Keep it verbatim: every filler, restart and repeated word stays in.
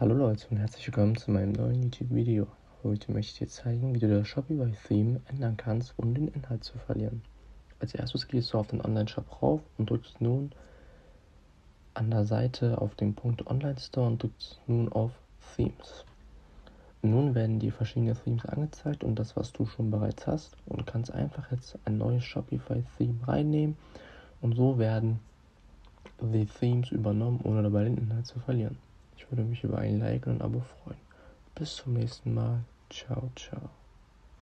Hallo Leute und herzlich willkommen zu meinem neuen YouTube-Video. Heute möchte ich dir zeigen, wie du das Shopify-Theme ändern kannst, ohne den Inhalt zu verlieren. Als erstes gehst du auf den Online-Shop rauf und drückst nun an der Seite auf den Punkt Online-Store und drückst nun auf Themes. Nun werden die verschiedenen Themes angezeigt und das, was du schon bereits hast, und kannst einfach jetzt ein neues Shopify-Theme reinnehmen und so werden die Themes übernommen, ohne dabei den Inhalt zu verlieren. Ich würde mich über ein Like und ein Abo freuen. Bis zum nächsten Mal. Ciao, ciao.